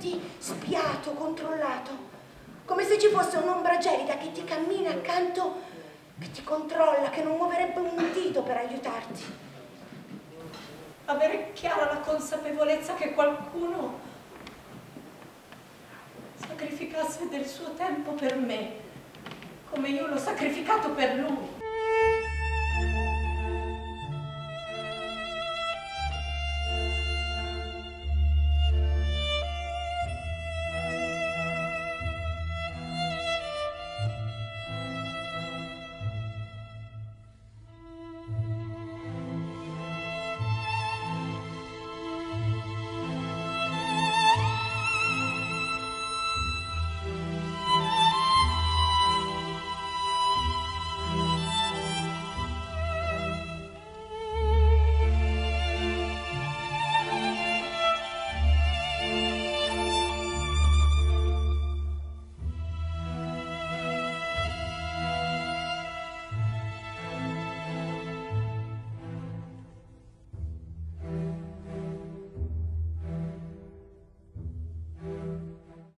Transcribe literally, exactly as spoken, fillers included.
senti spiato, controllato, come se ci fosse un'ombra gelida che ti cammina accanto, che ti controlla, che non muoverebbe un dito per aiutarti. Avere chiara la consapevolezza che qualcuno sacrificasse del suo tempo per me, come io l'ho sacrificato per lui.